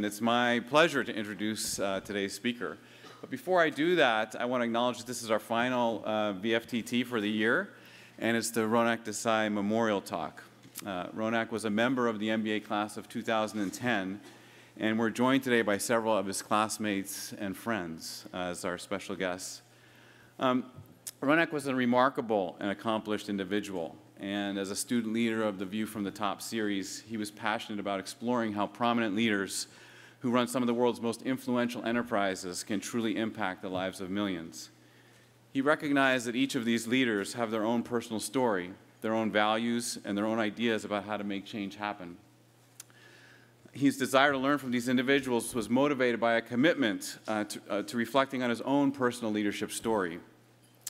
And it's my pleasure to introduce today's speaker. But before I do that, I want to acknowledge that this is our final BFTT for the year, and it's the Ronak Desai Memorial Talk. Ronak was a member of the MBA class of 2010, and we're joined today by several of his classmates and friends as our special guests. Ronak was a remarkable and accomplished individual, and as a student leader of the View from the Top series, he was passionate about exploring how prominent leaders who run some of the world's most influential enterprises can truly impact the lives of millions. He recognized that each of these leaders have their own personal story, their own values, and their own ideas about how to make change happen. His desire to learn from these individuals was motivated by a commitment to reflecting on his own personal leadership story.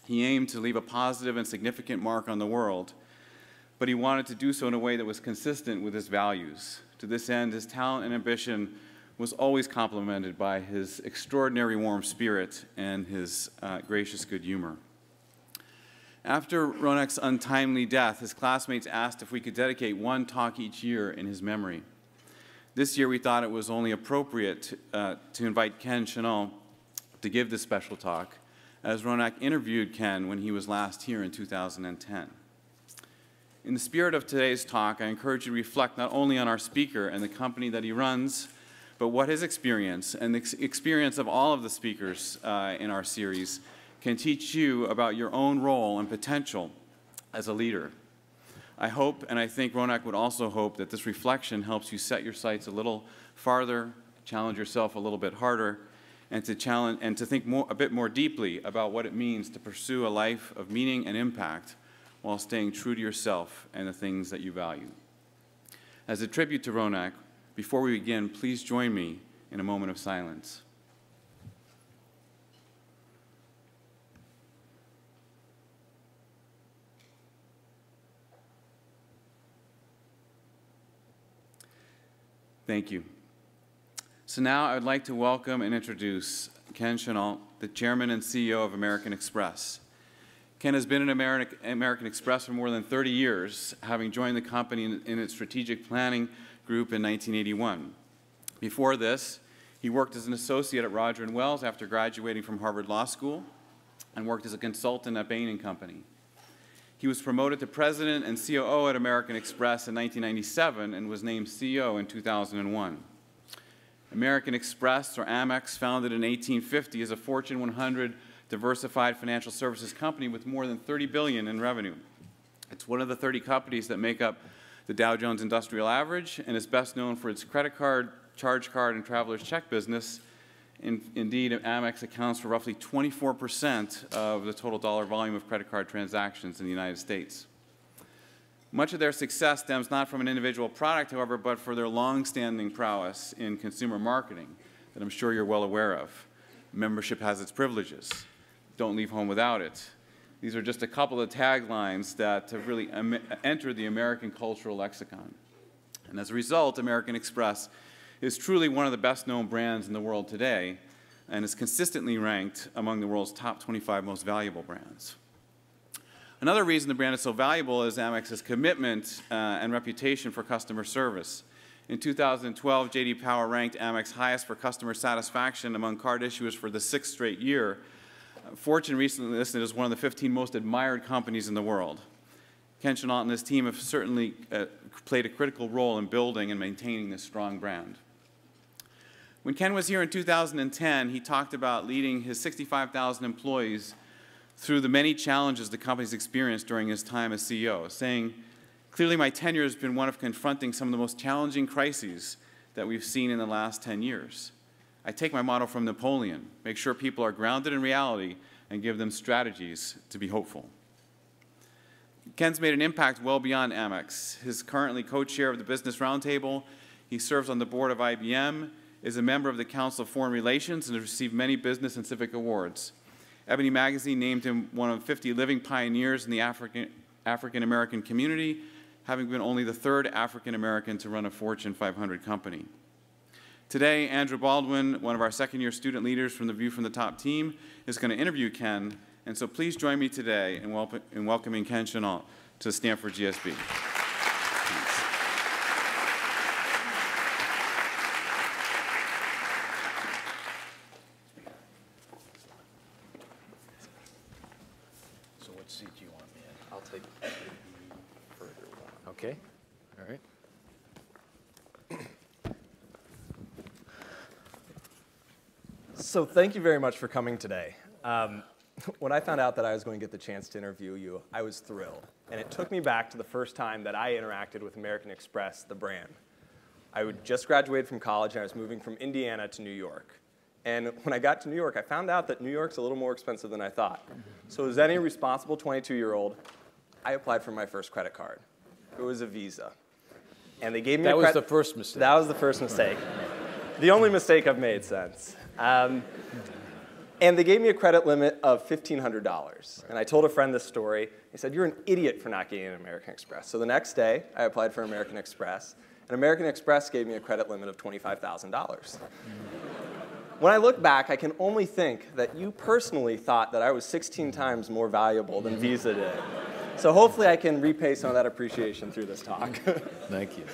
He aimed to leave a positive and significant mark on the world, but he wanted to do so in a way that was consistent with his values. To this end, his talent and ambition was always complemented by his extraordinary warm spirit and his gracious good humor. After Ronak's untimely death, his classmates asked if we could dedicate one talk each year in his memory. This year, we thought it was only appropriate to invite Ken Chenault to give this special talk, as Ronak interviewed Ken when he was last here in 2010. In the spirit of today's talk, I encourage you to reflect not only on our speaker and the company that he runs, but what his experience and the experience of all of the speakers in our series can teach you about your own role and potential as a leader. I hope, and I think Ronak would also hope, that this reflection helps you set your sights a little farther, challenge yourself a little bit harder, and to think a bit more deeply about what it means to pursue a life of meaning and impact while staying true to yourself and the things that you value. As a tribute to Ronak, before we begin, please join me in a moment of silence. Thank you. So now I would like to welcome and introduce Ken Chenault, the chairman and CEO of American Express. Ken has been at American Express for more than 30 years, having joined the company in its strategic planning group in 1981. Before this, he worked as an associate at Roger and Wells after graduating from Harvard Law School and worked as a consultant at Bain and Company. He was promoted to president and COO at American Express in 1997 and was named CEO in 2001. American Express, or Amex, founded in 1850, is a Fortune 100 diversified financial services company with more than $30 billion in revenue. It's one of the 30 companies that make up the Dow Jones Industrial Average, and is best known for its credit card, charge card, and traveler's check business. Indeed, Amex accounts for roughly 24% of the total dollar volume of credit card transactions in the United States. Much of their success stems not from an individual product, however, but for their long-standing prowess in consumer marketing that I'm sure you're well aware of. Membership has its privileges. Don't leave home without it. These are just a couple of taglines that have really entered the American cultural lexicon. And as a result, American Express is truly one of the best-known brands in the world today and is consistently ranked among the world's top 25 most valuable brands. Another reason the brand is so valuable is Amex's commitment and reputation for customer service. In 2012, JD Power ranked Amex highest for customer satisfaction among card issuers for the 6th straight year. Fortune recently listed as one of the 15 most admired companies in the world. Ken Chenault and his team have certainly played a critical role in building and maintaining this strong brand. When Ken was here in 2010, he talked about leading his 65,000 employees through the many challenges the company's experienced during his time as CEO, saying, "Clearly my tenure has been one of confronting some of the most challenging crises that we've seen in the last 10 years. I take my motto from Napoleon, make sure people are grounded in reality and give them strategies to be hopeful." Ken's made an impact well beyond Amex. He's currently co-chair of the Business Roundtable. He serves on the board of IBM, is a member of the Council of Foreign Relations, and has received many business and civic awards. Ebony Magazine named him one of 50 living pioneers in the African-American community, having been only the third African-American to run a Fortune 500 company. Today, Andrew Baldwin, one of our second-year student leaders from the View from the Top team, is going to interview Ken, and so please join me today in welcoming Ken Chenault to Stanford GSB. Thanks. Okay, all right. So thank you very much for coming today. When I found out that I was going to get the chance to interview you, I was thrilled. And it took me back to the first time that I interacted with American Express, the brand. I had just graduated from college, and I was moving from Indiana to New York. And when I got to New York, I found out that New York's a little more expensive than I thought. So as any responsible 22-year-old, I applied for my first credit card. It was a Visa. And they gave me that was the first mistake. That was the first mistake. The only mistake I've made since. And they gave me a credit limit of $1,500. Right. And I told a friend this story. He said, "You're an idiot for not getting an American Express." So the next day, I applied for American Express. And American Express gave me a credit limit of $25,000. When I look back, I can only think that you personally thought that I was 16 times more valuable than Visa did. So hopefully I can repay some of that appreciation through this talk. Thank you.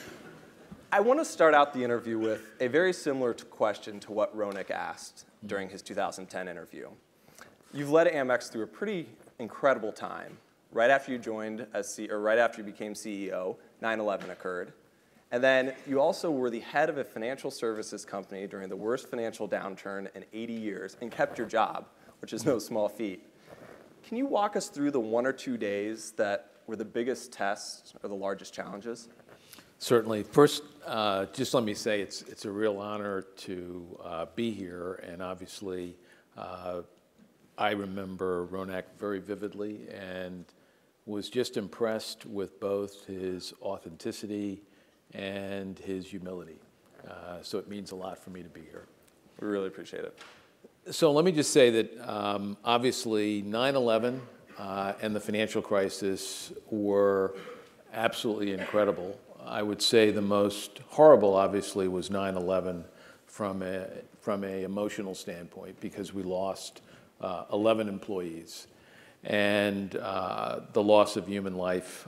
I want to start out the interview with a very similar question to what Ronak asked during his 2010 interview. You've led Amex through a pretty incredible time. Right after you joined as right after you became CEO, 9/11 occurred. And then you also were the head of a financial services company during the worst financial downturn in 80 years and kept your job, which is no small feat. Can you walk us through the 1 or 2 days that were the biggest tests or the largest challenges? Certainly. First, just let me say it's a real honor to be here. And obviously, I remember Ronak very vividly and was just impressed with both his authenticity and his humility. So it means a lot for me to be here. We really appreciate it. So let me just say that obviously 9/11 and the financial crisis were absolutely incredible. I would say the most horrible, obviously, was 9/11 from a emotional standpoint, because we lost 11 employees. And the loss of human life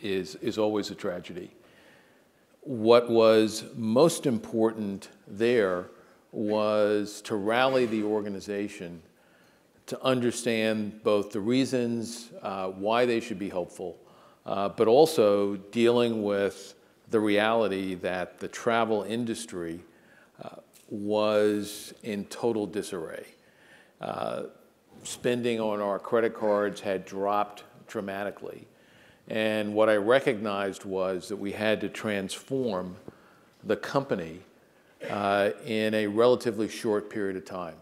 is always a tragedy. What was most important there was to rally the organization to understand both the reasons why they should be helpful, but also dealing with the reality that the travel industry was in total disarray. Spending on our credit cards had dropped dramatically. And what I recognized was that we had to transform the company in a relatively short period of time.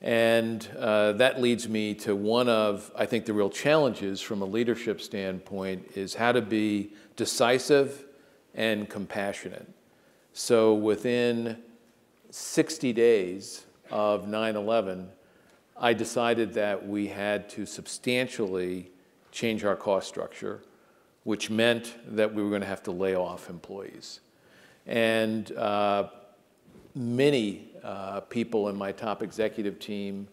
And that leads me to one of, I think, the real challenges from a leadership standpoint is how to be decisive and compassionate. So within 60 days of 9/11, I decided that we had to substantially change our cost structure, which meant that we were going to have to lay off employees. And many people in my top executive team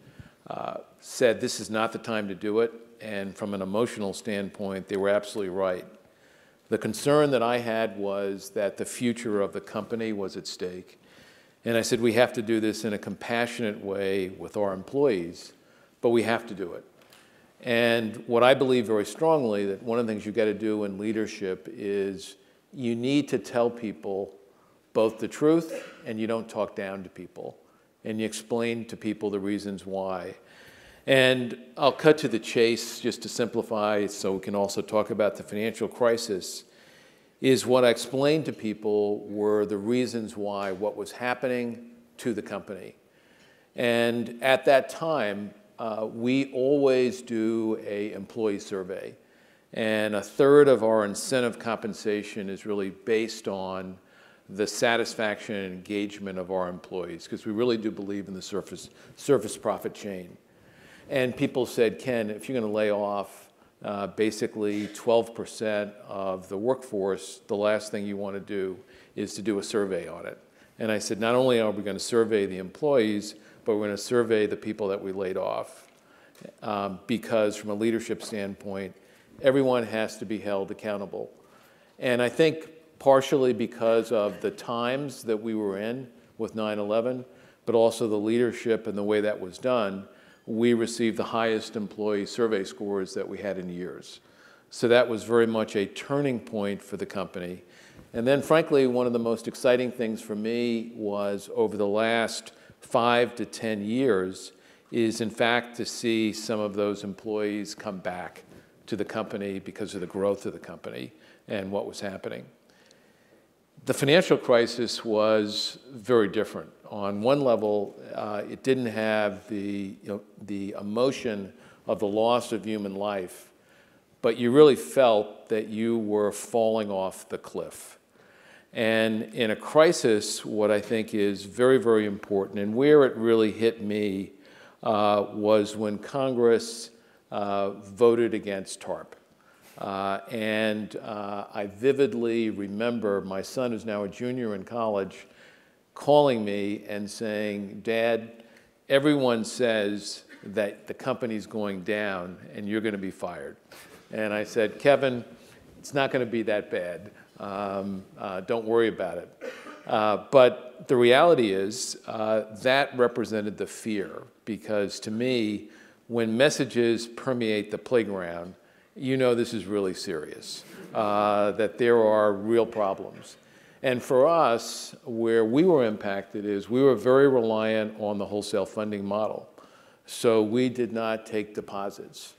said this is not the time to do it. And from an emotional standpoint, they were absolutely right. The concern that I had was that the future of the company was at stake. And I said, we have to do this in a compassionate way with our employees, but we have to do it. And what I believe very strongly that one of the things you've got to do in leadership is you need to tell people both the truth, and you don't talk down to people, and you explain to people the reasons why. And I'll cut to the chase just to simplify so we can also talk about the financial crisis, is what I explained to people were the reasons why what was happening to the company. And at that time, we always do an employee survey, and a third of our incentive compensation is really based on the satisfaction and engagement of our employees, because we really do believe in the surface profit chain. And people said, Ken, if you're going to lay off basically 12% of the workforce, the last thing you want to do is to do a survey on it. And I said, not only are we going to survey the employees, but we're going to survey the people that we laid off, because from a leadership standpoint, everyone has to be held accountable. And I think partially because of the times that we were in with 9/11, but also the leadership and the way that was done, we received the highest employee survey scores that we had in years. So that was very much a turning point for the company. And then, frankly, one of the most exciting things for me was over the last 5 to 10 years is, in fact, to see some of those employees come back to the company because of the growth of the company and what was happening. The financial crisis was very different. On one level, it didn't have the emotion of the loss of human life, but you really felt that you were falling off the cliff. And in a crisis, what I think is very, very important, and where it really hit me was when Congress voted against TARP. I vividly remember my son, who's now a junior in college, calling me and saying, "Dad, everyone says that the company's going down and you're going to be fired." And I said, "Kevin, it's not going to be that bad. Don't worry about it." But the reality is that represented the fear, because to me, when messages permeate the playground, you know this is really serious, that there are real problems. And for us, where we were impacted is we were very reliant on the wholesale funding model. So we did not take deposits.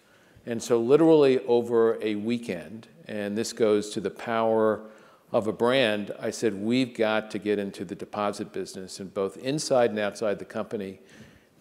And so literally over a weekend, and this goes to the power of a brand, I said, we've got to get into the deposit business. And both inside and outside the company,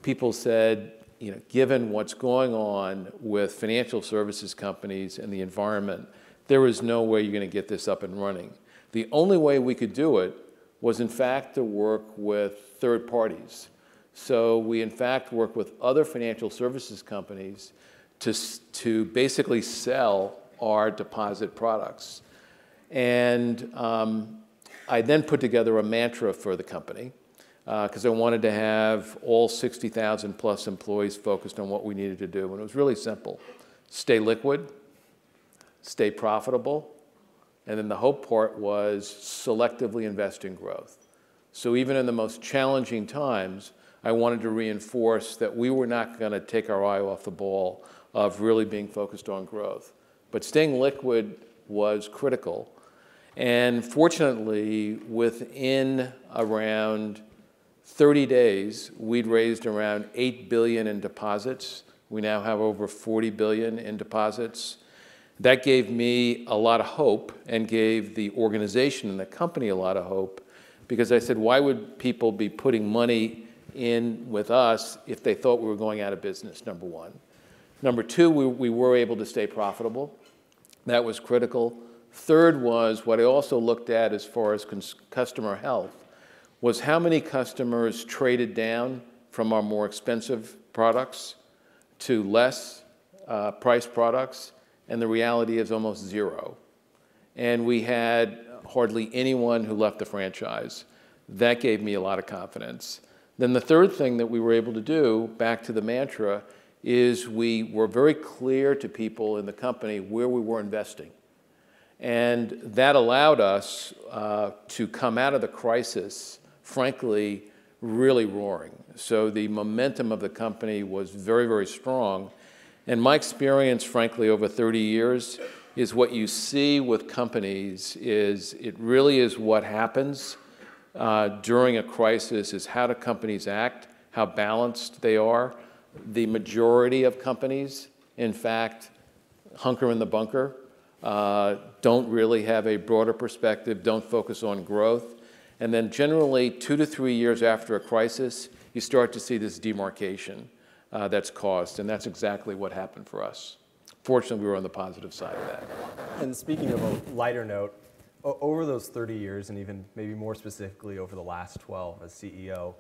people said, you know, given what's going on with financial services companies and the environment, there is no way you're going to get this up and running. The only way we could do it was, in fact, to work with third parties. So we, in fact, work with other financial services companies to basically sell our deposit products. And I then put together a mantra for the company, because I wanted to have all 60,000 plus employees focused on what we needed to do. And it was really simple. Stay liquid, stay profitable, and then the hope part was selectively invest in growth. So even in the most challenging times, I wanted to reinforce that we were not going to take our eye off the ball of really being focused on growth. But staying liquid was critical. And fortunately, within around 30 days, we'd raised around $8 billion in deposits. We now have over $40 billion in deposits. That gave me a lot of hope and gave the organization and the company a lot of hope, because I said, why would people be putting money in with us if they thought we were going out of business, number one. Number two, we were able to stay profitable. That was critical. Third was what I also looked at as far as customer health was how many customers traded down from our more expensive products to less priced products, and the reality is almost zero. And we had hardly anyone who left the franchise. That gave me a lot of confidence. Then the third thing that we were able to do, back to the mantra, is we were very clear to people in the company where we were investing. And that allowed us to come out of the crisis, frankly, really roaring. So the momentum of the company was very, very strong. And my experience, frankly, over 30 years is what you see with companies is it really is what happens during a crisis is how do companies act, how balanced they are. The majority of companies, in fact, hunker in the bunker, don't really have a broader perspective, don't focus on growth. And then generally 2 to 3 years after a crisis, you start to see this demarcation that's caused, and that's exactly what happened for us. Fortunately, we were on the positive side of that. And speaking of a lighter note, over those 30 years, and even maybe more specifically over the last 12 as CEO,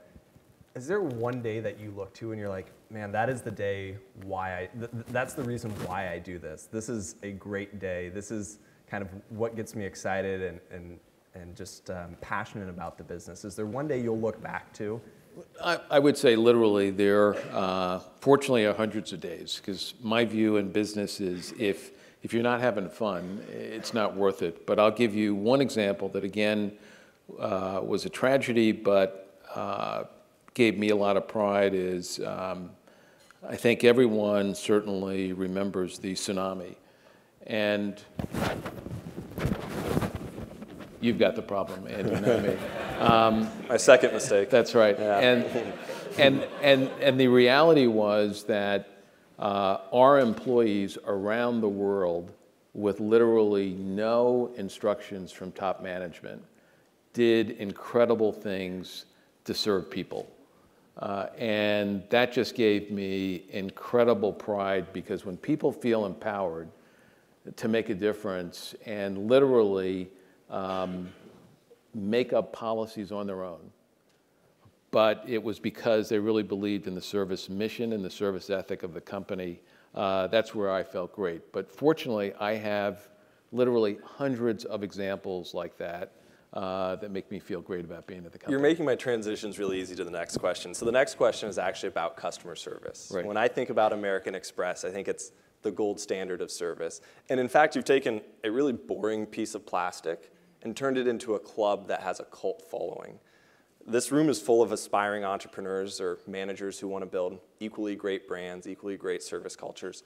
is there one day that you look to and you're like, man, that is the day why that's the reason why I do this. This is a great day. This is kind of what gets me excited and just passionate about the business. Is there one day you'll look back to? I would say literally there, fortunately, are hundreds of days, because my view in business is if you're not having fun, it's not worth it. But I'll give you one example that, again, was a tragedy, but gave me a lot of pride is I think everyone certainly remembers the tsunami. And you've got the problem, Andrew, not me. My second mistake. That's right. Yeah. And the reality was that our employees around the world, with literally no instructions from top management, did incredible things to serve people. And that just gave me incredible pride, because when people feel empowered to make a difference and literally make up policies on their own, but it was because they really believed in the service mission and the service ethic of the company. That's where I felt great. But fortunately, I have literally hundreds of examples like that that make me feel great about being at the company. You're making my transitions really easy to the next question. So the next question is actually about customer service. Right. When I think about American Express, I think it's the gold standard of service. And in fact, you've taken a really boring piece of plastic and turned it into a club that has a cult following. This room is full of aspiring entrepreneurs or managers who want to build equally great brands, equally great service cultures.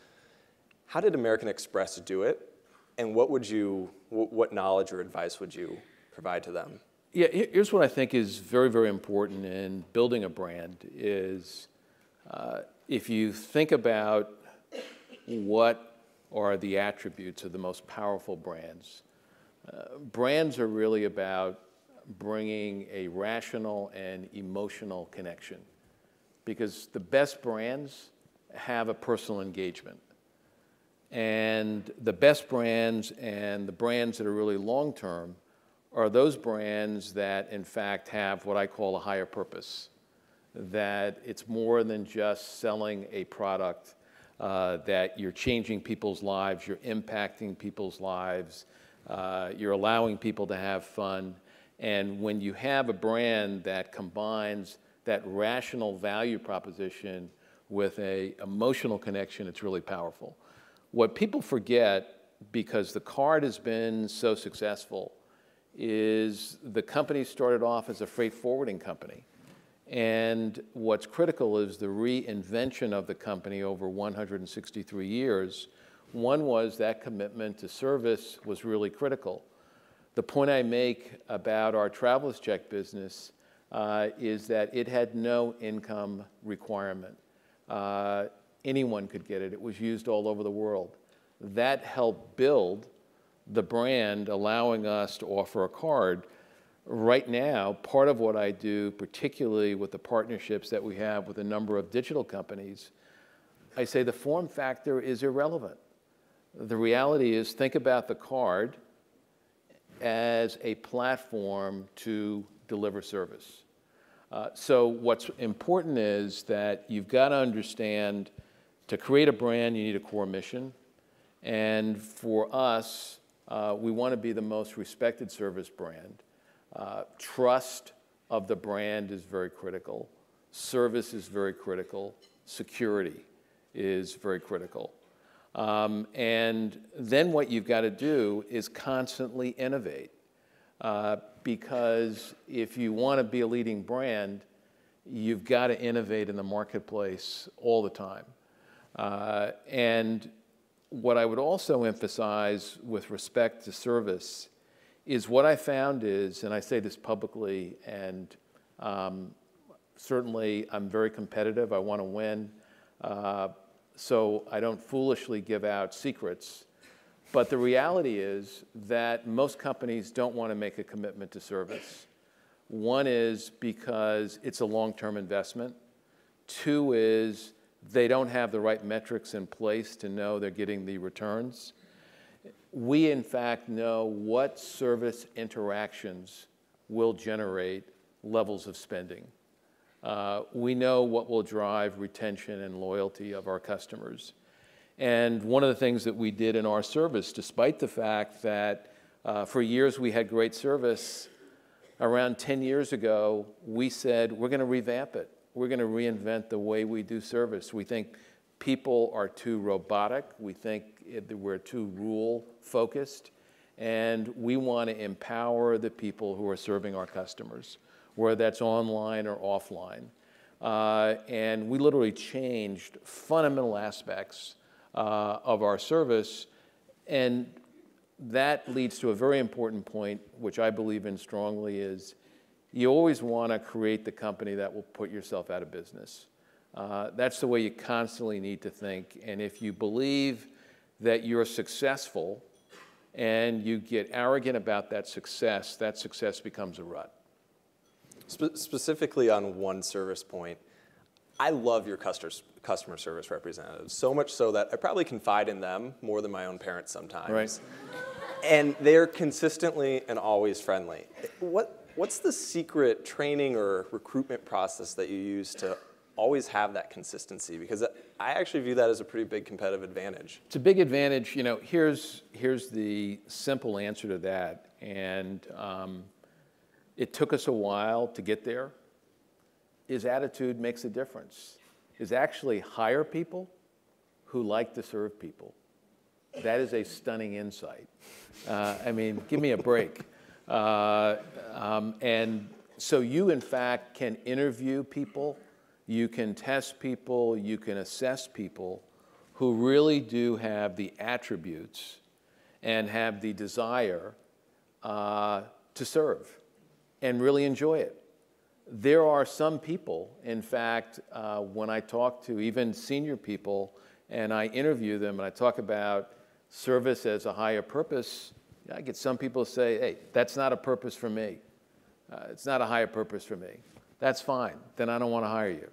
How did American Express do it? And what knowledge or advice would you provide to them? Yeah, here's what I think is very, very important in building a brand is if you think about what are the attributes of the most powerful brands, brands are really about bringing a rational and emotional connection, because the best brands have a personal engagement. And the best brands and the brands that are really long-term are those brands that in fact have what I call a higher purpose, that it's more than just selling a product, that you're changing people's lives, you're impacting people's lives, you're allowing people to have fun. And when you have a brand that combines that rational value proposition with an emotional connection, it's really powerful. What people forget, because the card has been so successful, is the company started off as a freight forwarding company. And what's critical is the reinvention of the company over 163 years. One was that commitment to service was really critical. The point I make about our traveler's check business is that it had no income requirement. Anyone could get it. It was used all over the world. That helped build the brand, allowing us to offer a card. Right now, part of what I do, particularly with the partnerships that we have with a number of digital companies, I say the form factor is irrelevant. The reality is, think about the card as a platform to deliver service. So what's important is that you've got to understand, to create a brand, you need a core mission. And for us, we want to be the most respected service brand. Trust of the brand is very critical. Service is very critical. Security is very critical. And then what you've got to do is constantly innovate, because if you want to be a leading brand, you've got to innovate in the marketplace all the time. And what I would also emphasize with respect to service is what I found is, and I say this publicly, and certainly I'm very competitive, I want to win. So I don't foolishly give out secrets. But the reality is that most companies don't want to make a commitment to service. One is because it's a long-term investment. Two is they don't have the right metrics in place to know they're getting the returns. We, in fact, know what service interactions will generate levels of spending. We know what will drive retention and loyalty of our customers. And one of the things that we did in our service, despite the fact that for years we had great service, around 10 years ago, we said, we're going to revamp it. We're going to reinvent the way we do service. We think people are too robotic. We think we're too rule-focused. And we want to empower the people who are serving our customers, whether that's online or offline. And we literally changed fundamental aspects of our service. And that leads to a very important point, which I believe in strongly, is you always want to create the company that will put yourself out of business. That's the way you constantly need to think. And if you believe that you're successful and you get arrogant about that success becomes a rut. Specifically on one service point, I love your customer service representatives, so much so that I probably confide in them more than my own parents sometimes. Right. And they're consistently and always friendly. What's the secret training or recruitment process that you use to always have that consistency? Because I actually view that as a pretty big competitive advantage. It's a big advantage. You know, here's the simple answer to that. And it took us a while to get there. His attitude makes a difference. Is actually hire people who like to serve people. That is a stunning insight. I mean, give me a break. And so you, in fact, can interview people, you can test people, you can assess people who really do have the attributes and have the desire to serve and really enjoy it. There are some people, in fact, when I talk to even senior people and I interview them and I talk about service as a higher purpose, I get some people say, hey, that's not a purpose for me. It's not a higher purpose for me. That's fine. Then I don't want to hire you.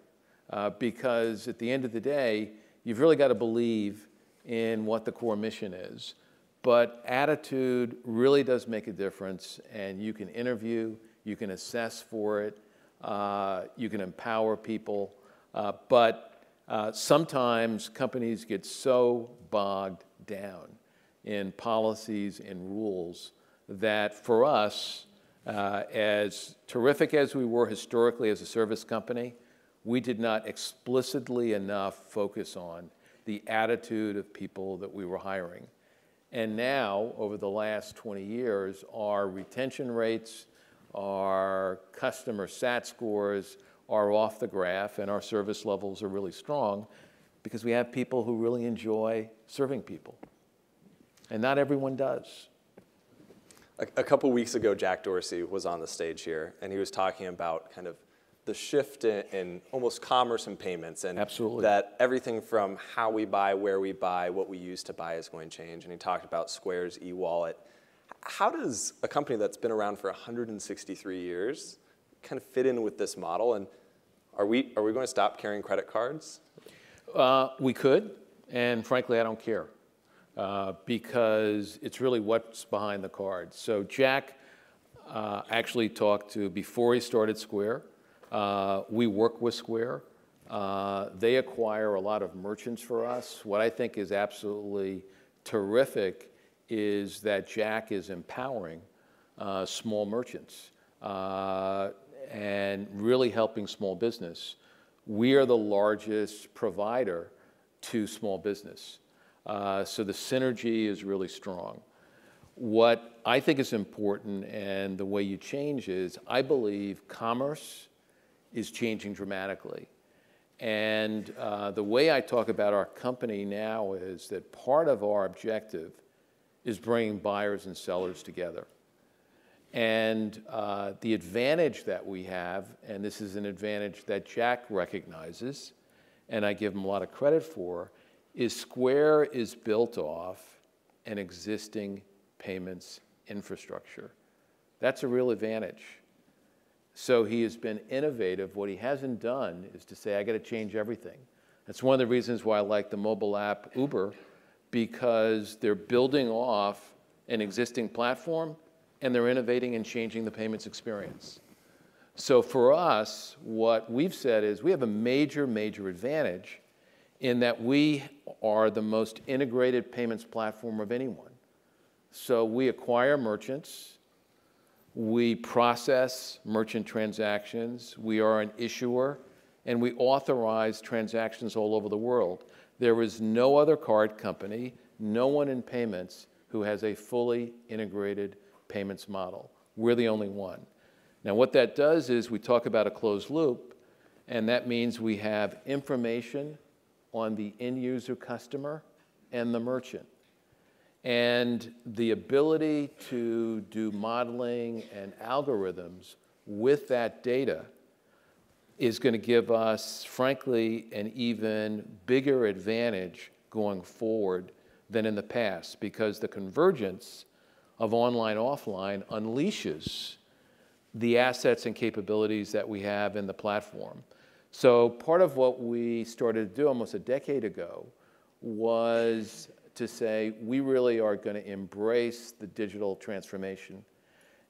Because at the end of the day, you've really got to believe in what the core mission is. But attitude really does make a difference. And you can interview, you can assess for it, you can empower people. But sometimes companies get so bogged down in policies and rules that for us, as terrific as we were historically as a service company, we did not explicitly enough focus on the attitude of people that we were hiring. And now, over the last 20 years, our retention rates, our customer sat scores are off the graph, and our service levels are really strong because we have people who really enjoy serving people. And not everyone does. A couple weeks ago, Jack Dorsey was on the stage here, and he was talking about kind of the shift in almost commerce and payments, and absolutely, that everything from how we buy, where we buy, what we use to buy is going to change. And he talked about Square's e-wallet. How does a company that's been around for 163 years kind of fit in with this model? And are we going to stop carrying credit cards? We could, and frankly, I don't care. Because it's really what's behind the card. So Jack actually talked to, before he started Square, we work with Square. They acquire a lot of merchants for us. What I think is absolutely terrific is that Jack is empowering small merchants and really helping small business. We are the largest provider to small business. So the synergy is really strong. What I think is important and the way you change is, I believe commerce is changing dramatically. And the way I talk about our company now is that part of our objective is bringing buyers and sellers together. And the advantage that we have, and this is an advantage that Jack recognizes, and I give him a lot of credit for, is Square is built off an existing payments infrastructure. That's a real advantage. So he has been innovative. What he hasn't done is to say, I got to change everything. That's one of the reasons why I like the mobile app Uber, because they're building off an existing platform and they're innovating and changing the payments experience. So for us, what we've said is we have a major, major advantage in that we are the most integrated payments platform of anyone. So we acquire merchants, we process merchant transactions, we are an issuer, and we authorize transactions all over the world. There is no other card company, no one in payments, who has a fully integrated payments model. We're the only one. Now what that does is we talk about a closed loop, and that means we have information on the end user customer and the merchant. And the ability to do modeling and algorithms with that data is going to give us, frankly, an even bigger advantage going forward than in the past, because the convergence of online, offline unleashes the assets and capabilities that we have in the platform. So part of what we started to do almost a decade ago was to say we really are going to embrace the digital transformation.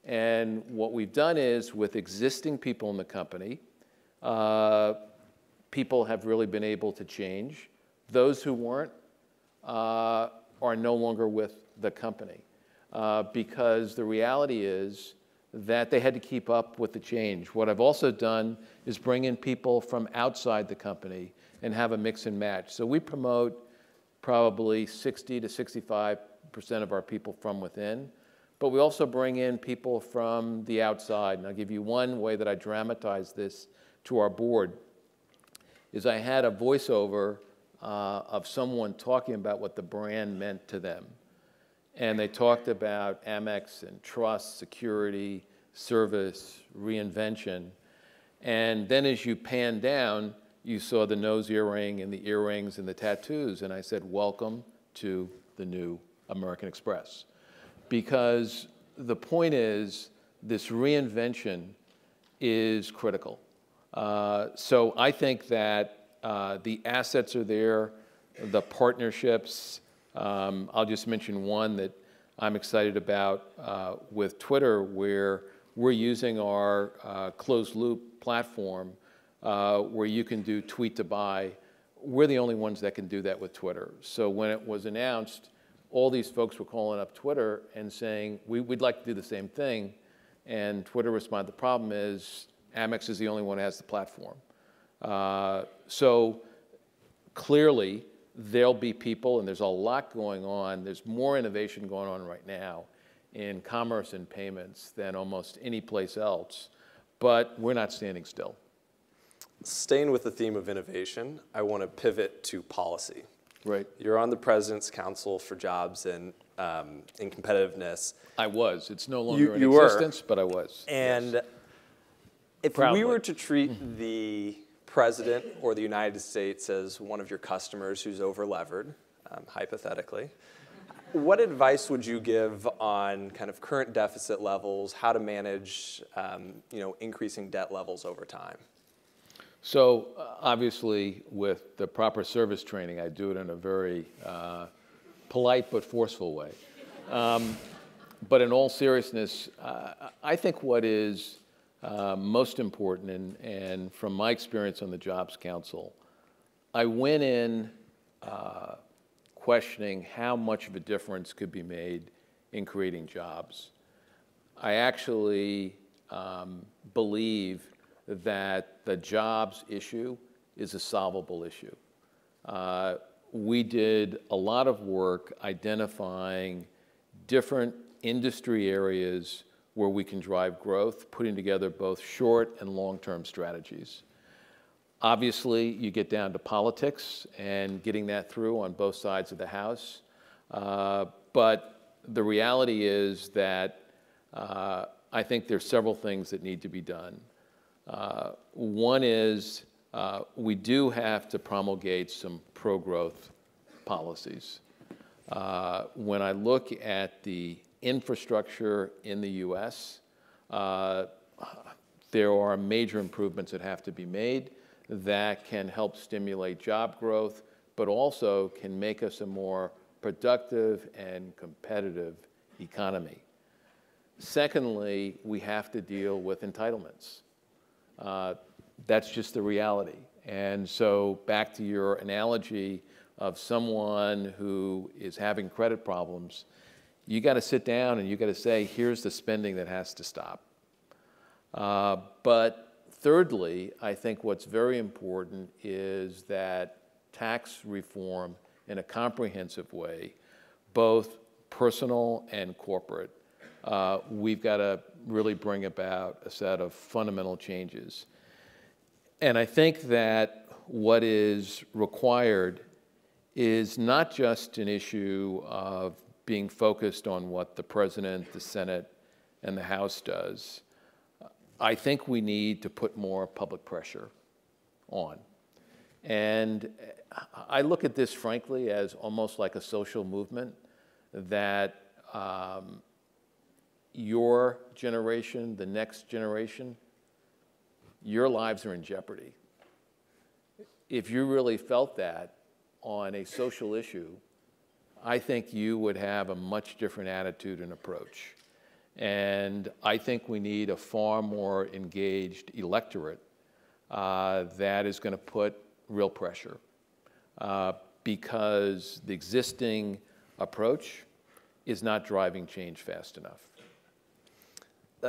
And what we've done is, with existing people in the company, people have really been able to change. Those who weren't are no longer with the company, because the reality is that they had to keep up with the change. What I've also done is bring in people from outside the company and have a mix and match. So we promote probably 60 to 65% of our people from within, but we also bring in people from the outside. And I'll give you one way that I dramatize this to our board, is I had a voiceover of someone talking about what the brand meant to them. And they talked about Amex and trust, security, service, reinvention. And then as you pan down, you saw the nose earring and the earrings and the tattoos. And I said, welcome to the new American Express. Because the point is, this reinvention is critical. So I think that the assets are there, the partnerships. I'll just mention one that I'm excited about with Twitter, where we're using our closed-loop platform where you can do tweet to buy. We're the only ones that can do that with Twitter. So when it was announced, all these folks were calling up Twitter and saying, we'd like to do the same thing. And Twitter responded, the problem is Amex is the only one that has the platform. So clearly, there'll be people, and there's a lot going on. There's more innovation going on right now in commerce and payments than almost any place else, but we're not standing still. Staying with the theme of innovation, I want to pivot to policy. Right. You're on the President's Council for Jobs and Competitiveness. I was. It's no longer in existence, but I was. And yes. If Proudly. We were to treat the President or the United States as one of your customers who's over-levered, hypothetically, what advice would you give on kind of current deficit levels, how to manage increasing debt levels over time? So obviously, with the proper service training, I do it in a very polite but forceful way. But in all seriousness, I think what is most important, and from my experience on the Jobs Council, I went in questioning how much of a difference could be made in creating jobs. I actually believe that the jobs issue is a solvable issue. We did a lot of work identifying different industry areas where we can drive growth, putting together both short and long-term strategies. Obviously, you get down to politics and getting that through on both sides of the House. But the reality is that I think there's several things that need to be done. One is we do have to promulgate some pro-growth policies. When I look at the infrastructure in the US, there are major improvements that have to be made that can help stimulate job growth, but also can make us a more productive and competitive economy. Secondly, we have to deal with entitlements. That's just the reality. And so back to your analogy of someone who is having credit problems, you got to sit down and you got to say, here's the spending that has to stop. But thirdly, I think what's very important is that tax reform in a comprehensive way, both personal and corporate, we've got to really bring about a set of fundamental changes. And I think that what is required is not just an issue of being focused on what the President, the Senate, and the House does, I think we need to put more public pressure on. And I look at this, frankly, as almost like a social movement that your generation, the next generation, your lives are in jeopardy. If you really felt that on a social issue, I think you would have a much different attitude and approach. And I think we need a far more engaged electorate that is going to put real pressure, because the existing approach is not driving change fast enough.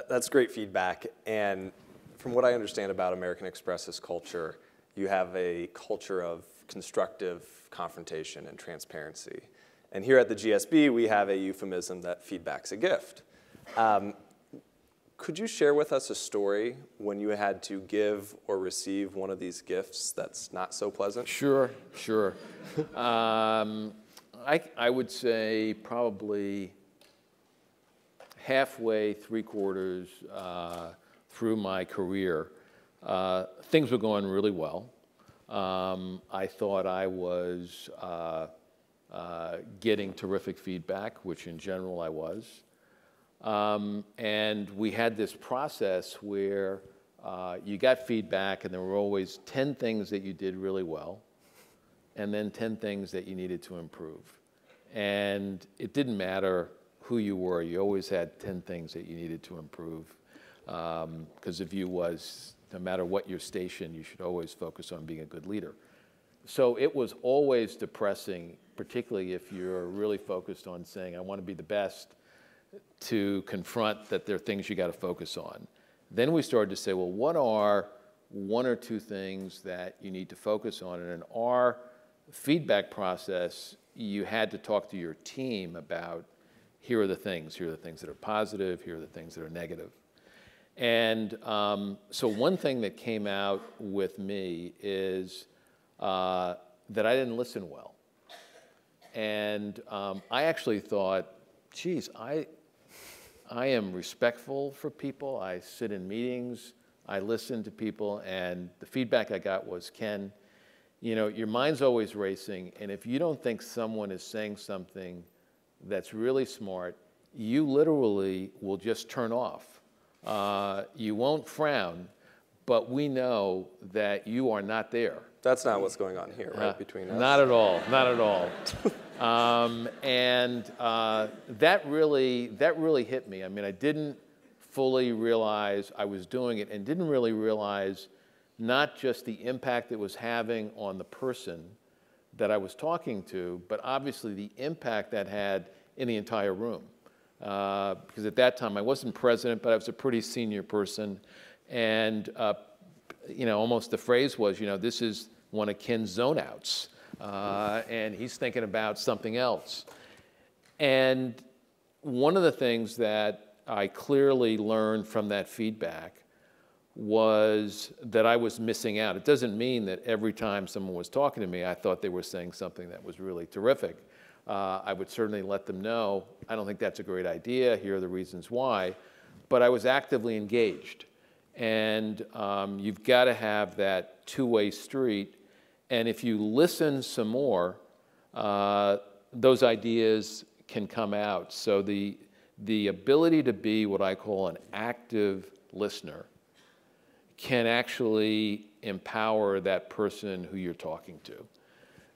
That's great feedback. And from what I understand about American Express's culture, you have a culture of constructive confrontation and transparency. And here at the GSB, we have a euphemism that feedback's a gift. Could you share with us a story when you had to give or receive one of these gifts that's not so pleasant? Sure, sure. I would say probably halfway, three-quarters through my career, things were going really well. I thought I was getting terrific feedback, which in general I was. And we had this process where you got feedback, and there were always 10 things that you did really well, and then 10 things that you needed to improve. And it didn't matter who you were, you always had 10 things that you needed to improve. Because the view was, no matter what your station, you should always focus on being a good leader. So it was always depressing, particularly if you're really focused on saying, I want to be the best, to confront that there are things you got to focus on. Then we started to say, well, what are one or two things that you need to focus on? And in our feedback process, you had to talk to your team about, here are the things that are positive, here are the things that are negative. And so one thing that came out with me is that I didn't listen well. And I actually thought, geez, I am respectful for people. I sit in meetings. I listen to people. And the feedback I got was, Ken, you know, your mind's always racing. And if you don't think someone is saying something that's really smart, you literally will just turn off. You won't frown, but we know that you are not there. That's not what's going on here, right, between us? Not at all, not at all. And that really hit me. I mean, I didn't fully realize I was doing it, and didn't really realize not just the impact it was having on the person that I was talking to, but obviously the impact that had in the entire room. Because at that time, I wasn't president, but I was a pretty senior person. And you know, almost the phrase was, you know, this is one of Ken's zone outs. And he's thinking about something else. And one of the things that I clearly learned from that feedback was that I was missing out. It doesn't mean that every time someone was talking to me, I thought they were saying something that was really terrific. I would certainly let them know, I don't think that's a great idea, here are the reasons why. But I was actively engaged. And you've got to have that two-way street. And if you listen some more, those ideas can come out. So the ability to be what I call an active listener can actually empower that person who you're talking to.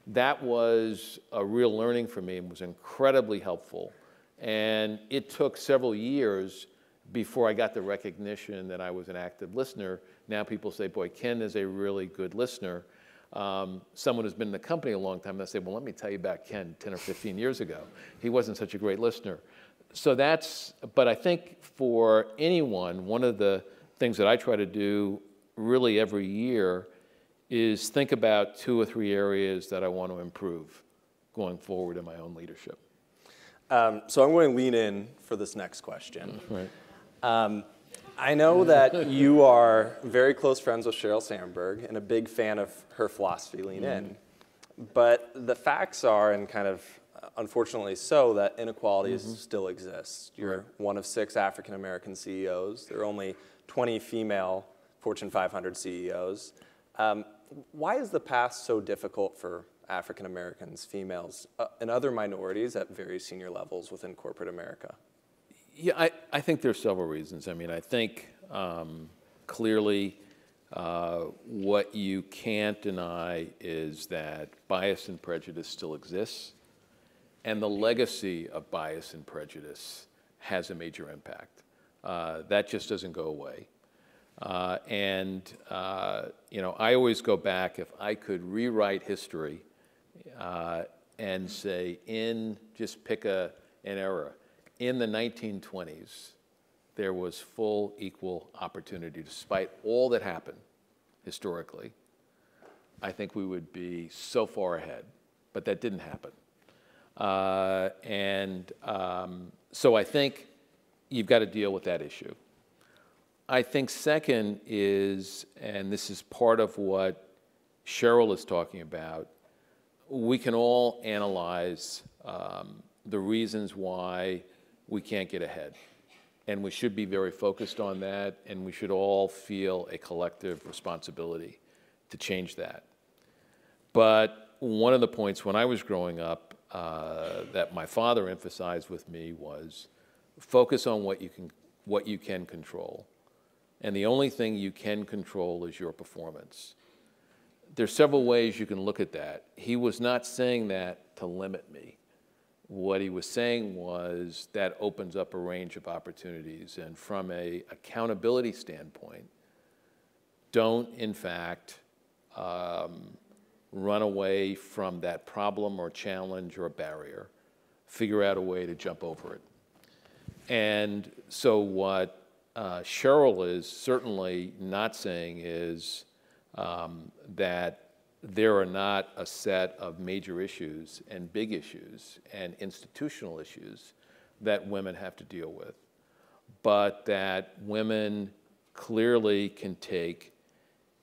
That was a real learning for me and was incredibly helpful. And it took several years before I got the recognition that I was an active listener. Now people say, boy, Ken is a really good listener. Someone who's been in the company a long time, they'll say, well, let me tell you about Ken 10 or 15 years ago. He wasn't such a great listener. So that's, but I think for anyone, one of the things that I try to do really every year is think about 2 or 3 areas that I want to improve going forward in my own leadership. So I'm going to lean in for this next question. Right. I know that you are very close friends with Sheryl Sandberg and a big fan of her philosophy, Lean In. But the facts are, and kind of unfortunately so, that inequalities still exist. You're one of 6 African-American CEOs. There are only 20 female Fortune 500 CEOs. Why is the path so difficult for African-Americans, females, and other minorities at very senior levels within corporate America? Yeah, I think there are several reasons. I mean, I think clearly what you can't deny is that bias and prejudice still exists, and the legacy of bias and prejudice has a major impact. That just doesn't go away. You know, I always go back, if I could rewrite history and say just pick an era. In the 1920s, there was full equal opportunity despite all that happened historically. I think we would be so far ahead, but that didn't happen. So I think you've got to deal with that issue. I think second is, and this is part of what Sheryl is talking about, we can all analyze the reasons why we can't get ahead. And we should be very focused on that, and we should all feel a collective responsibility to change that. But one of the points when I was growing up that my father emphasized with me was focus on what you can control. And the only thing you can control is your performance. There's several ways you can look at that. He was not saying that to limit me. What he was saying was that opens up a range of opportunities, and from an accountability standpoint, don't in fact run away from that problem or challenge or barrier. Figure out a way to jump over it. And so what Sheryl is certainly not saying is that there are not a set of major issues and big issues and institutional issues that women have to deal with, but that women clearly can take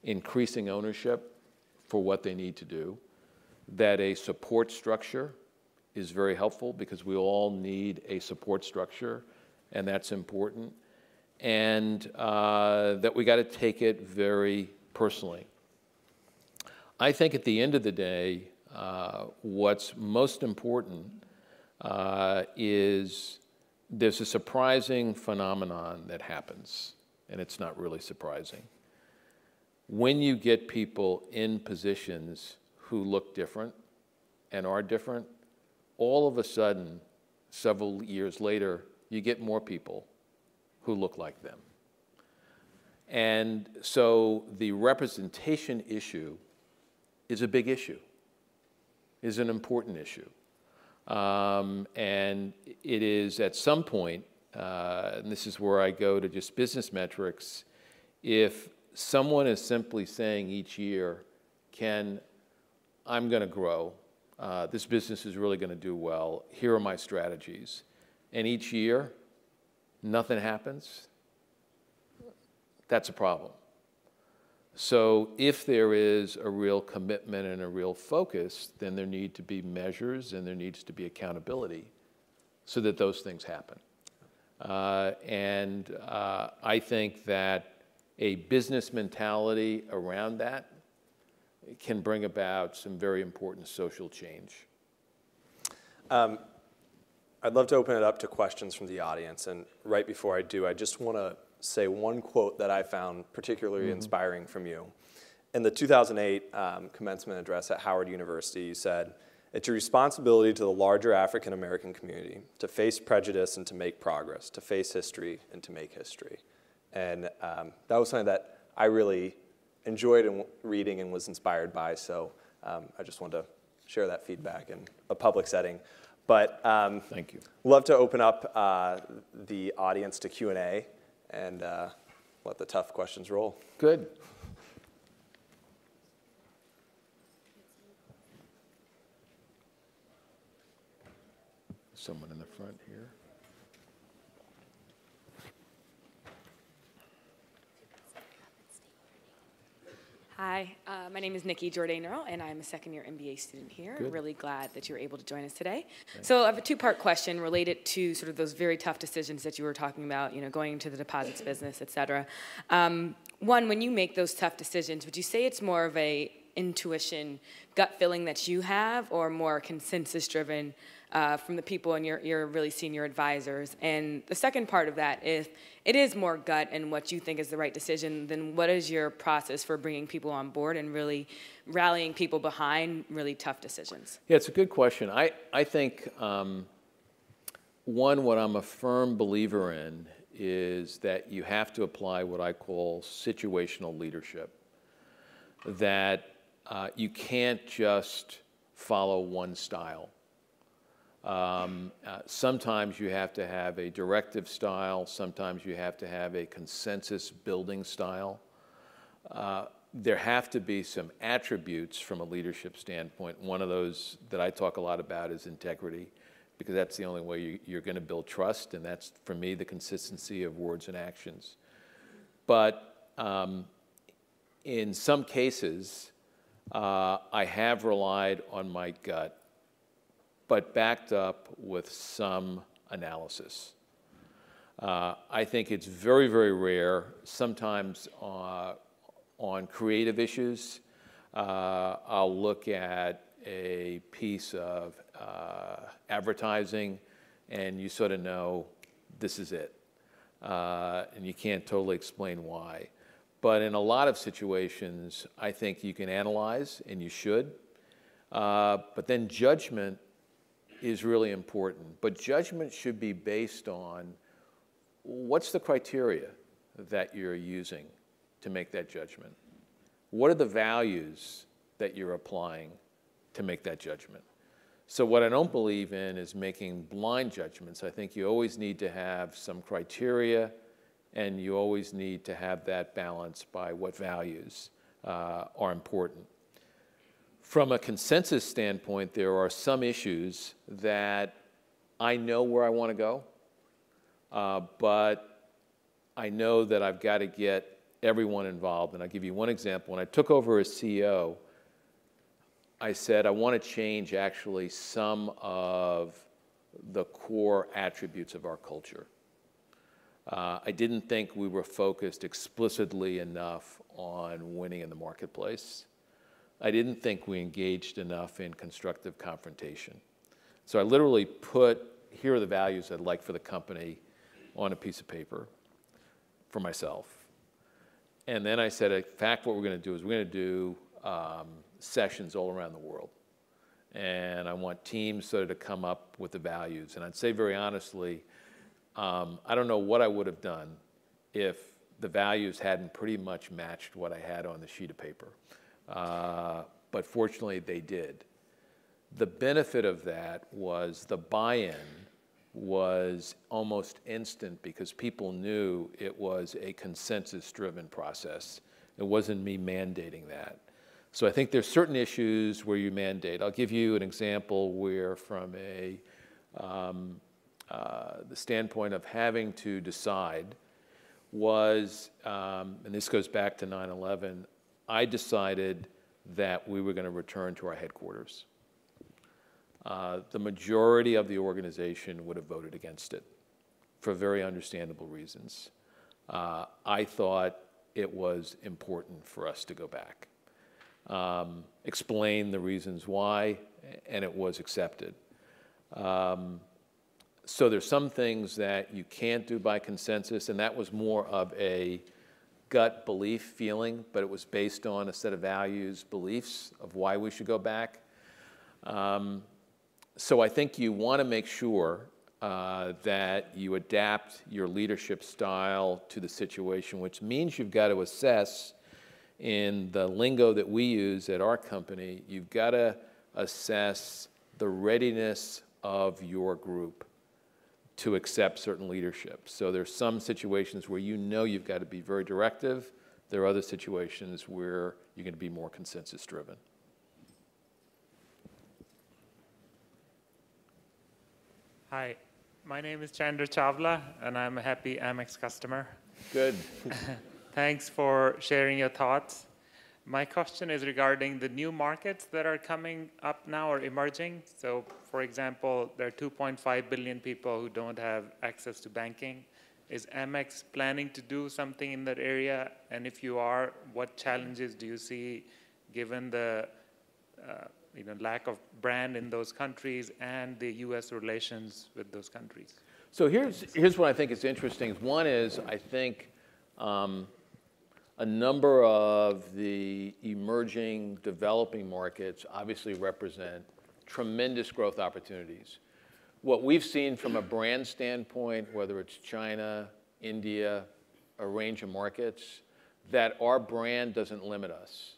increasing ownership for what they need to do, that a support structure is very helpful because we all need a support structure, and that's important, and that we got to take it very personally. I think at the end of the day, what's most important is there's a surprising phenomenon that happens, and it's not really surprising. When you get people in positions who look different and are different, all of a sudden, several years later, you get more people who look like them. And so the representation issue is a big issue, is an important issue. And it is at some point, and this is where I go to just business metrics, if someone is simply saying each year, Ken, I'm gonna grow, this business is really gonna do well, here are my strategies, and each year, nothing happens, that's a problem. So if there is a real commitment and a real focus, then there need to be measures and there needs to be accountability so that those things happen. I think that a business mentality around that can bring about some very important social change. I'd love to open it up to questions from the audience. And right before I do, I just want to say one quote that I found particularly inspiring from you. In the 2008 commencement address at Howard University, you said, "It's your responsibility to the larger African American community to face prejudice and to make progress, to face history and to make history." And that was something that I really enjoyed reading and was inspired by, so I just wanted to share that feedback in a public setting. But thank you. Love to open up the audience to Q&A. And let the tough questions roll. Good. Someone in the front here. Hi, my name is Nikki Jordanerl, and I'm a second-year MBA student here. Good. I'm really glad that you were able to join us today. Thanks. So I have a two-part question related to sort of those very tough decisions that you were talking about, you know, going into the deposits business, et cetera. One, when you make those tough decisions, would you say it's more of a intuition, gut feeling that you have, or more consensus-driven from the people and your really senior advisors? And the second part of that is, it is more gut and what you think is the right decision, then what is your process for bringing people on board and really rallying people behind really tough decisions? Yeah, it's a good question. I think, one, what I'm a firm believer in is that you have to apply what I call situational leadership, that you can't just follow one style. Sometimes you have to have a directive style. Sometimes you have to have a consensus building style. There have to be some attributes from a leadership standpoint. One of those that I talk a lot about is integrity, because that's the only way you're going to build trust, and that's, for me, the consistency of words and actions. But in some cases, I have relied on my gut, but backed up with some analysis. I think it's very, very rare. Sometimes on creative issues, I'll look at a piece of advertising, and you sort of know this is it, and you can't totally explain why. But in a lot of situations, I think you can analyze, and you should, but then judgment is really important. But judgment should be based on what's the criteria that you're using to make that judgment? What are the values that you're applying to make that judgment? So what I don't believe in is making blind judgments. I think you always need to have some criteria, and you always need to have that balance by what values are important. From a consensus standpoint, there are some issues that I know where I want to go, but I know that I've got to get everyone involved. And I'll give you one example. When I took over as CEO, I said I want to change actually some of the core attributes of our culture. I didn't think we were focused explicitly enough on winning in the marketplace. I didn't think we engaged enough in constructive confrontation. So I literally put, here are the values I'd like for the company, on a piece of paper for myself. And then I said, in fact, what we're going to do is we're going to do sessions all around the world. And I want teams sort of to come up with the values. And I'd say very honestly, I don't know what I would have done if the values hadn't pretty much matched what I had on the sheet of paper. But fortunately, they did. The benefit of that was the buy-in was almost instant, because people knew it was a consensus-driven process. It wasn't me mandating that. So I think there's certain issues where you mandate. I'll give you an example where, from a the standpoint of having to decide, was, and this goes back to 9/11, I decided that we were going to return to our headquarters. The majority of the organization would have voted against it for very understandable reasons. I thought it was important for us to go back, explain the reasons why, and it was accepted. So there's some things that you can't do by consensus, and that was more of a gut belief feeling, but it was based on a set of values, beliefs of why we should go back. So I think you want to make sure that you adapt your leadership style to the situation, which means you've got to assess, in the lingo that we use at our company, you've got to assess the readiness of your group to accept certain leadership. So there's some situations where you know you've got to be very directive. There are other situations where you're going to be more consensus driven. Hi, my name is Chandra Chavla, and I'm a happy Amex customer. Good. Thanks for sharing your thoughts. My question is regarding the new markets that are coming up now or emerging. So, for example, there are 2.5 billion people who don't have access to banking. Is Amex planning to do something in that area? And if you are, what challenges do you see given the lack of brand in those countries and the U.S. relations with those countries? So here's what I think is interesting. One is, I think a number of the emerging, developing markets obviously represent tremendous growth opportunities. What we've seen from a brand standpoint, whether it's China, India, a range of markets, that our brand doesn't limit us.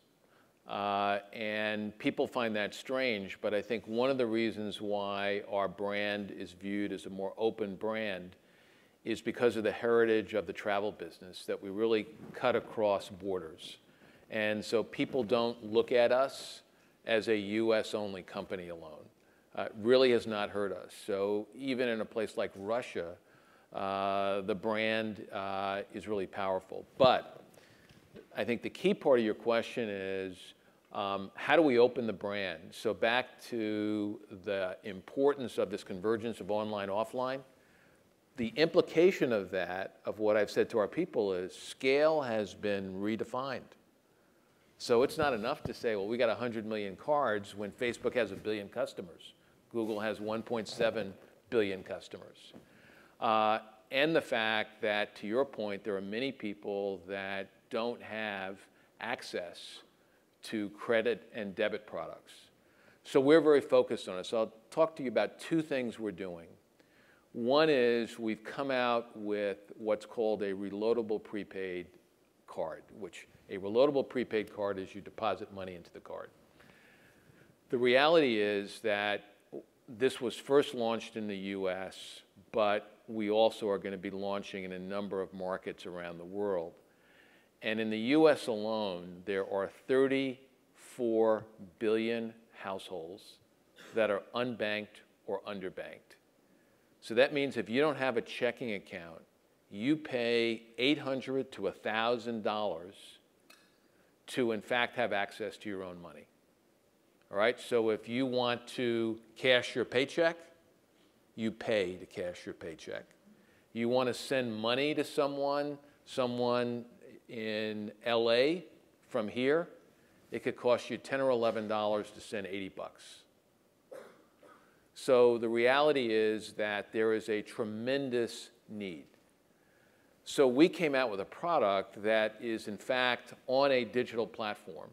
And people find that strange, but I think one of the reasons why our brand is viewed as a more open brand is because of the heritage of the travel business, that we really cut across borders. And so people don't look at us as a US-only company alone. It really has not hurt us. So even in a place like Russia, the brand is really powerful. But I think the key part of your question is, how do we open the brand? So back to the importance of this convergence of online, offline, the implication of that, of what I've said to our people is scale has been redefined. So it's not enough to say, well, we got 100 million cards when Facebook has 1 billion customers. Google has 1.7 billion customers. And the fact that, to your point, there are many people that don't have access to credit and debit products. So we're very focused on it. So I'll talk to you about two things we're doing. One is we've come out with what's called a reloadable prepaid card, which a reloadable prepaid card is you deposit money into the card. The reality is that this was first launched in the US, but we also are going to be launching in a number of markets around the world. And in the US alone, there are 34 billion households that are unbanked or underbanked. So that means if you don't have a checking account, you pay $800 to $1,000 to, in fact, have access to your own money. All right? So if you want to cash your paycheck, you pay to cash your paycheck. You want to send money to someone in LA from here, it could cost you $10 or $11 to send $80. So the reality is that there is a tremendous need. So we came out with a product that is, in fact, on a digital platform.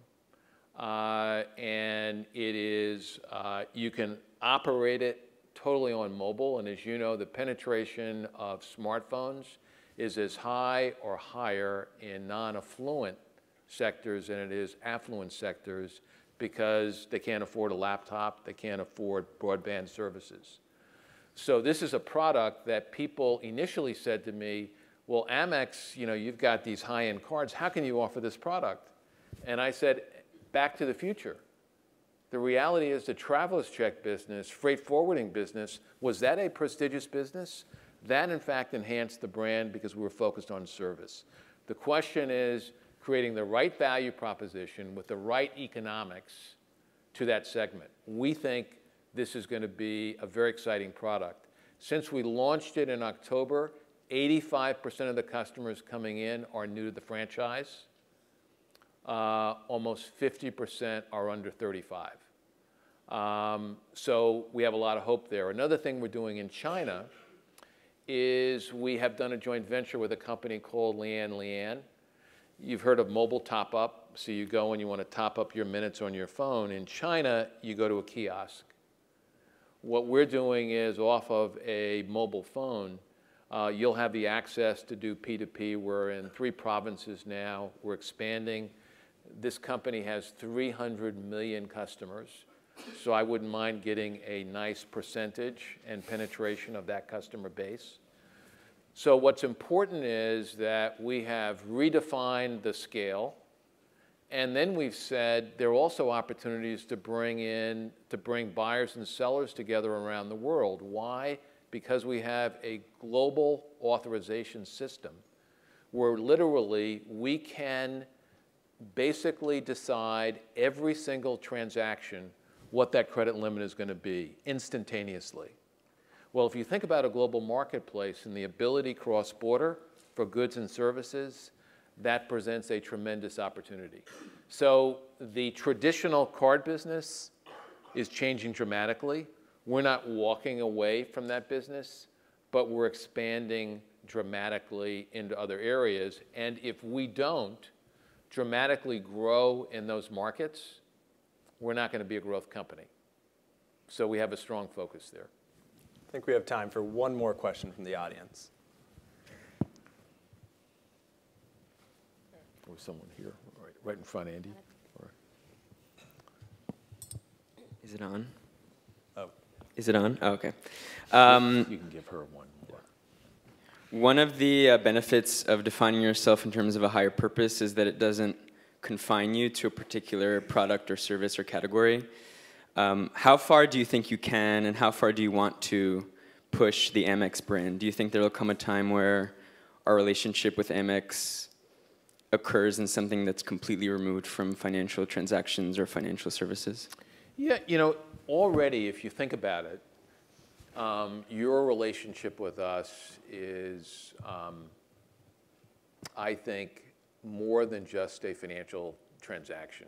And it is, you can operate it totally on mobile. And as you know, the penetration of smartphones is as high or higher in non-affluent sectors than it is affluent sectors because they can't afford a laptop, they can't afford broadband services. So this is a product that people initially said to me, well, Amex, you've got these high-end cards, how can you offer this product? And I said, back to the future. The reality is the traveler's check business, freight forwarding business, was that a prestigious business? That, in fact, enhanced the brand because we were focused on service. The question is creating the right value proposition with the right economics to that segment. We think this is going to be a very exciting product. Since we launched it in October, 85% of the customers coming in are new to the franchise. Almost 50% are under 35. So we have a lot of hope there. Another thing we're doing in China is we have done a joint venture with a company called Lian Lian. You've heard of mobile top up. So you go and you want to top up your minutes on your phone. In China, you go to a kiosk. What we're doing is off of a mobile phone, you'll have the access to do P2P. We're in 3 provinces now. We're expanding. This company has 300 million customers. So I wouldn't mind getting a nice percentage and penetration of that customer base. So what's important is that we have redefined the scale. And then we've said there are also opportunities to bring buyers and sellers together around the world. Why? Because we have a global authorization system where literally we can basically decide every single transaction what that credit limit is going to be instantaneously. Well, if you think about a global marketplace and the ability cross-border for goods and services, that presents a tremendous opportunity. So the traditional card business is changing dramatically. We're not walking away from that business, but we're expanding dramatically into other areas. And if we don't dramatically grow in those markets, we're not going to be a growth company. So we have a strong focus there. I think we have time for one more question from the audience. There was someone here, right in front, Andy. All right. Is it on? Oh. Is it on? Oh, okay. You can give her one more. One of the benefits of defining yourself in terms of a higher purpose is that it doesn't confine you to a particular product or service or category. How far do you think you can, and how far do you want to push the Amex brand? Do you think there will come a time where our relationship with Amex occurs in something that's completely removed from financial transactions or financial services? Yeah, you know, already, if you think about it, your relationship with us is, I think, more than just a financial transaction.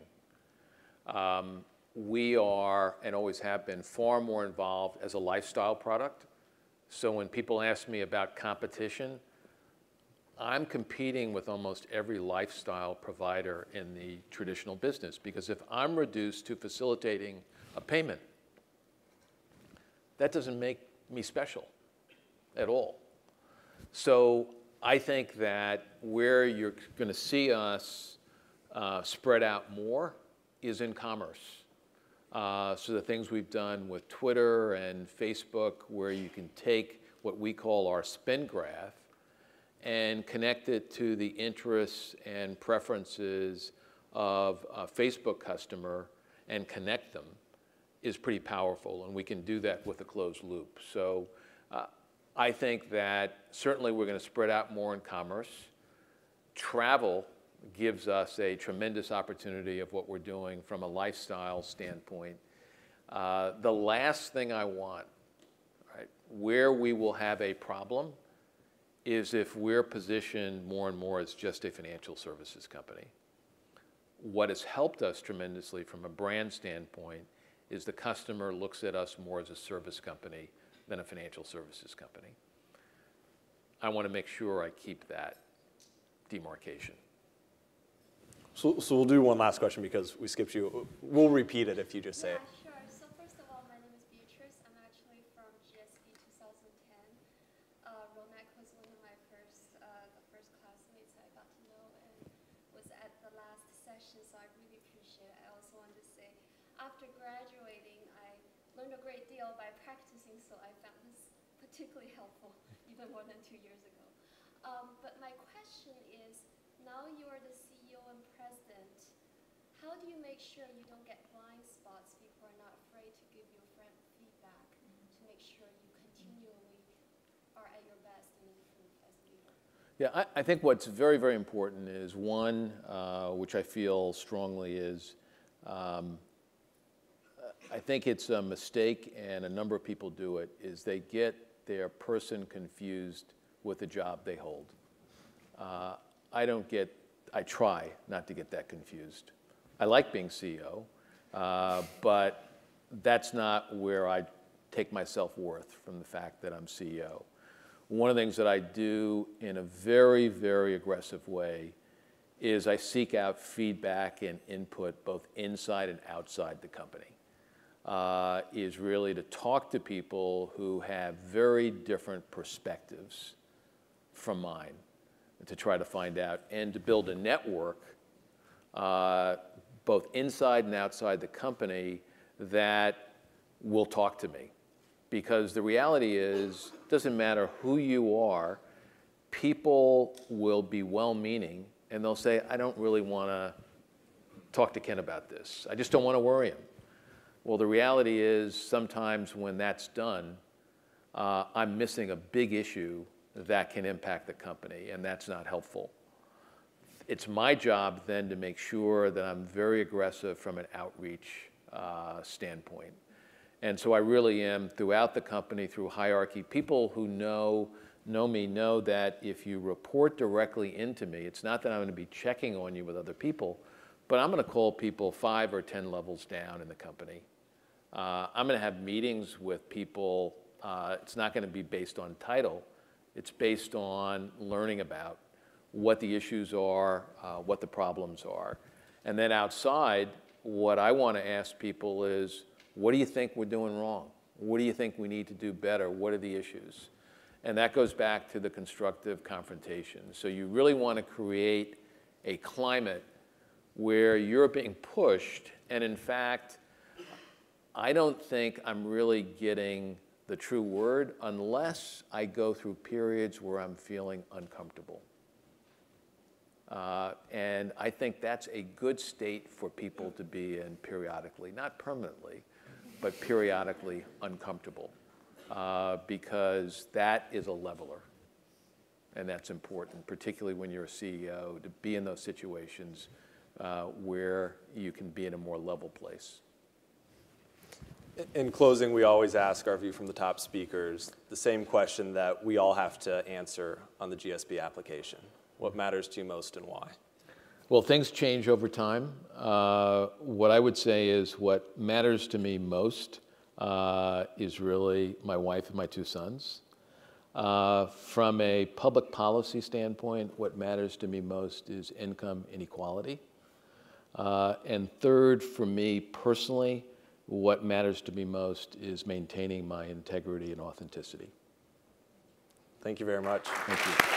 We are, and always have been, far more involved as a lifestyle product. So when people ask me about competition, I'm competing with almost every lifestyle provider in the traditional business, because if I'm reduced to facilitating a payment, that doesn't make me special at all. So I think that where you're going to see us spread out more is in commerce. So the things we've done with Twitter and Facebook, where you can take what we call our spend graph and connect it to the interests and preferences of a Facebook customer and connect them, is pretty powerful. And we can do that with a closed loop. So I think that certainly we're going to spread out more in commerce. Travel gives us a tremendous opportunity of what we're doing from a lifestyle standpoint. The last thing I want, right, where we will have a problem, is if we're positioned more and more as just a financial services company. What has helped us tremendously from a brand standpoint is the customer looks at us more as a service company than a financial services company. I want to make sure I keep that demarcation. So we'll do one last question because we skipped you. We'll repeat it if you just say it. Yeah, sure. So first of all, my name is Beatrice. I'm actually from GSB 2010. Ronak was one of my first classmates I got to know and was at the last session, so I really appreciate it. I also wanted to say, after graduating, I learned a great deal by practicing, so I found this particularly helpful, even more than 2 years ago. But my question is, now you are the CEO and president. How do you make sure you don't get blind spots? People are not afraid to give you frank feedback to make sure you continually are at your best and improve as a leader. Yeah, I think what's very, very important is one, which I feel strongly is, I think it's a mistake, and a number of people do it, is they get their person confused with the job they hold. I try not to get that confused. I like being CEO, but that's not where I take my self-worth from the fact that I'm CEO. One of the things that I do in a very, very aggressive way is I seek out feedback and input both inside and outside the company. Is really to talk to people who have very different perspectives from mine, to try to find out, and to build a network both inside and outside the company that will talk to me. Because the reality is, it doesn't matter who you are, people will be well-meaning, and they'll say, I don't really want to talk to Ken about this. I just don't want to worry him. Well, the reality is, sometimes when that's done, I'm missing a big issue that can impact the company, and that's not helpful. it's my job then to make sure that I'm very aggressive from an outreach standpoint. And so I really am throughout the company, through hierarchy. People who know me know that if you report directly into me, it's not that I'm going to be checking on you with other people, but I'm going to call people 5 or 10 levels down in the company. I'm going to have meetings with people. It's not going to be based on title. It's based on learning about what the issues are, what the problems are. And then outside, what I want to ask people is, what do you think we're doing wrong? What do you think we need to do better? What are the issues? And that goes back to the constructive confrontation. So you really want to create a climate where you're being pushed. And in fact, I don't think I'm really getting the true word unless I go through periods where I'm feeling uncomfortable. And I think that's a good state for people to be in periodically, not permanently, but periodically uncomfortable, because that is a leveler. And that's important, particularly when you're a CEO, to be in those situations where you can be in a more level place. In closing, we always ask our view from the top speakers the same question that we all have to answer on the GSB application. What matters to you most and why? Well, things change over time. What I would say is what matters to me most is really my wife and my two sons. From a public policy standpoint, what matters to me most is income inequality. And third, for me personally, what matters to me most is maintaining my integrity and authenticity. Thank you very much. Thank you.